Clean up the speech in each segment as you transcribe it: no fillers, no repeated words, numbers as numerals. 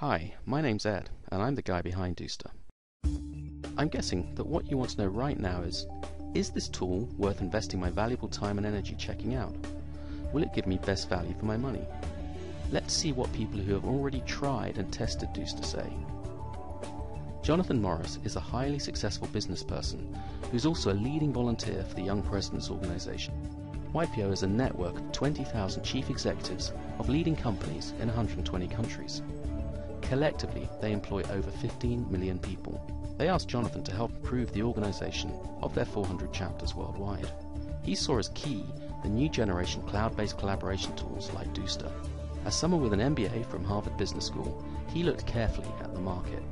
Hi, my name's Ed, and I'm the guy behind Dooster. I'm guessing that what you want to know right now is this tool worth investing my valuable time and energy checking out? Will it give me best value for my money? Let's see what people who have already tried and tested Dooster say. Jonathan Morris is a highly successful business person who's also a leading volunteer for the Young Presidents Organization. YPO is a network of 20,000 chief executives of leading companies in 120 countries. Collectively, they employ over 15 million people. They asked Jonathan to help improve the organization of their 400 chapters worldwide. He saw as key the new generation cloud-based collaboration tools like Dooster. As someone with an MBA from Harvard Business School, he looked carefully at the market.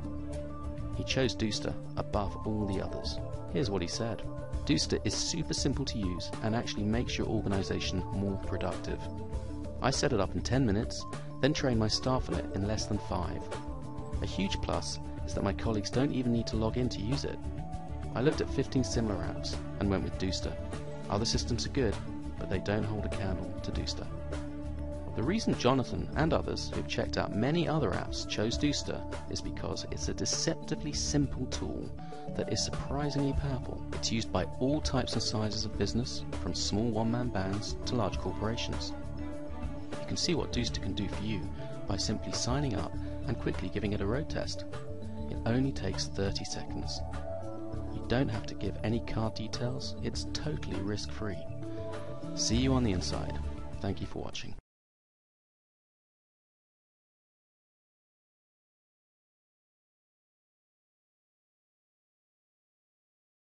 He chose Dooster above all the others. Here's what he said. Dooster is super simple to use and actually makes your organization more productive. I set it up in 10 minutes, then trained my staff on it in less than 5. A huge plus is that my colleagues don't even need to log in to use it. I looked at 15 similar apps and went with Dooster. Other systems are good, but they don't hold a candle to Dooster. The reason Jonathan and others who've checked out many other apps chose Dooster is because it's a deceptively simple tool that is surprisingly powerful. It's used by all types and sizes of business, from small one-man bands to large corporations. You can see what Dooster can do for you by simply signing up and quickly giving it a road test. It only takes 30 seconds. You don't have to give any card details. It's totally risk-free. See you on the inside. Thank you for watching.